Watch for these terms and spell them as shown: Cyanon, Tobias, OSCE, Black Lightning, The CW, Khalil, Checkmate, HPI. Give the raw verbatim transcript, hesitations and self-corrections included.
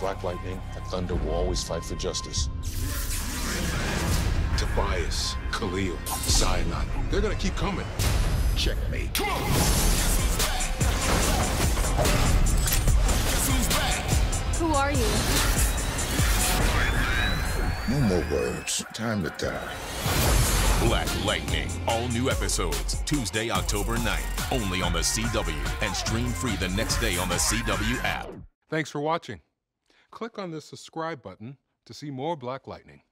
Black Lightning and Thunder will always fight for justice. Tobias, Khalil, Cyanon, they're gonna keep coming. Checkmate. Come on! Who are you? No more words. Time to die. Black Lightning. All new episodes. Tuesday, October ninth. Only on The C W. And stream free the next day on The C W app. Thanks for watching. Click on the subscribe button to see more Black Lightning.